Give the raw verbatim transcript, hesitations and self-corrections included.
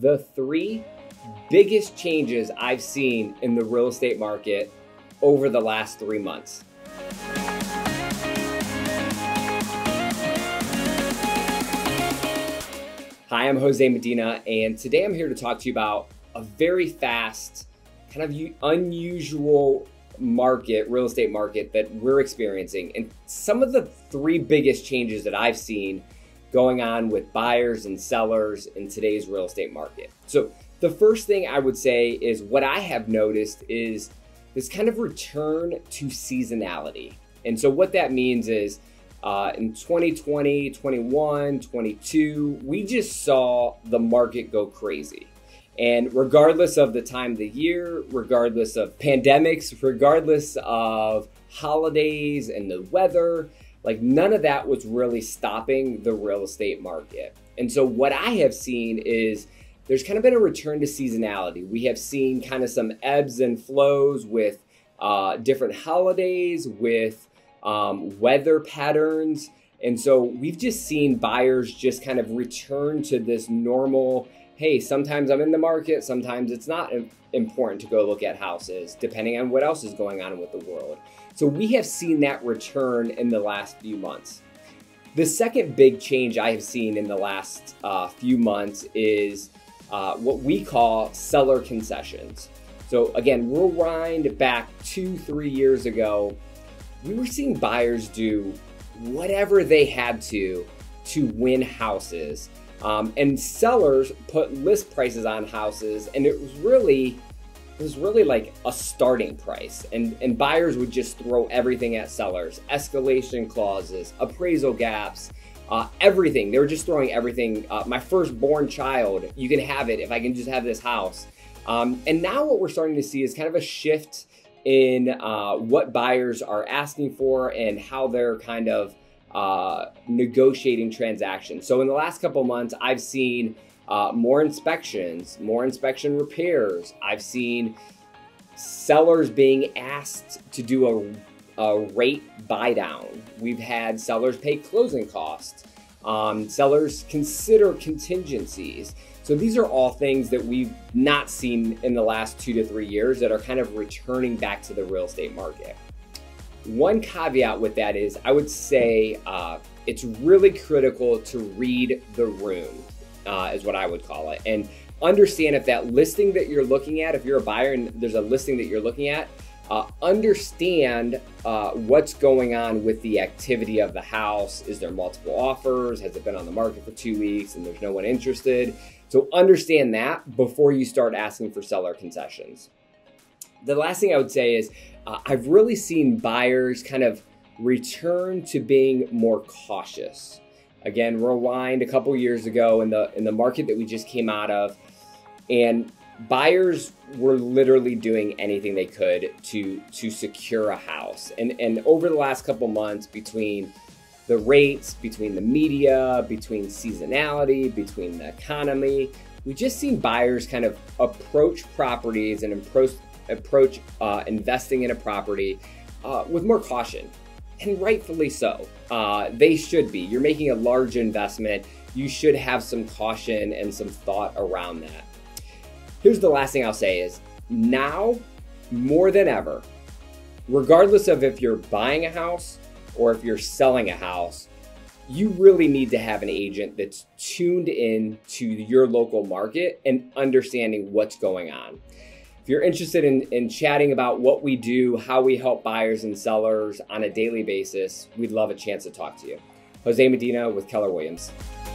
the three biggest changes I've seen in the real estate market over the last three months. Hi, I'm Jose Medina, and today I'm here to talk to you about a very fast, kind of unusual market, real estate market that we're experiencing, and some of the three biggest changes that I've seen going on with buyers and sellers in today's real estate market. So the first thing I would say is what I have noticed is this kind of return to seasonality. And so what that means is uh, in twenty twenty, twenty-one, twenty-two, we just saw the market go crazy. And regardless of the time of the year, regardless of pandemics, regardless of holidays and the weather, like none of that was really stopping the real estate market. And so what I have seen is there's kind of been a return to seasonality. We have seen kind of some ebbs and flows with uh, different holidays, with um, weather patterns. And so we've just seen buyers just kind of return to this normal, hey, sometimes I'm in the market, sometimes it's not important to go look at houses, depending on what else is going on with the world. So we have seen that return in the last few months. The second big change I have seen in the last uh, few months is uh, what we call seller concessions. So again, we'll rewind back two, three years ago. We were seeing buyers do whatever they had to to win houses. Um, and sellers put list prices on houses, and it was really, it was really like a starting price. And, and buyers would just throw everything at sellers, escalation clauses, appraisal gaps, uh, everything. They were just throwing everything. Uh, my firstborn child, you can have it if I can just have this house. Um, and now what we're starting to see is kind of a shift in uh, what buyers are asking for and how they're kind of Uh, negotiating transactions. So in the last couple months, I've seen uh, more inspections, more inspection repairs. I've seen sellers being asked to do a, a rate buy down. We've had sellers pay closing costs. Um, sellers consider contingencies. So these are all things that we've not seen in the last two to three years that are kind of returning back to the real estate market. One caveat with that is I would say uh, it's really critical to read the room uh, is what I would call it, and understand if that listing that you're looking at, if you're a buyer and there's a listing that you're looking at, uh, understand uh, what's going on with the activity of the house. Is there multiple offers? Has it been on the market for two weeks and there's no one interested? So understand that before you start asking for seller concessions. The last thing I would say is uh, I've really seen buyers kind of return to being more cautious. Again, rewind a couple years ago in the in the market that we just came out of, and buyers were literally doing anything they could to to secure a house. And and over the last couple months, between the rates, between the media, between seasonality, between the economy, we just seen buyers kind of approach properties and approach approach uh, investing in a property uh, with more caution, and rightfully so. Uh, they should be. You're making a large investment. You should have some caution and some thought around that. Here's the last thing I'll say is now more than ever, regardless of if you're buying a house or if you're selling a house, you really need to have an agent that's tuned in to your local market and understanding what's going on. If you're interested in, in chatting about what we do, how we help buyers and sellers on a daily basis, we'd love a chance to talk to you. Jose Medina with Keller Williams.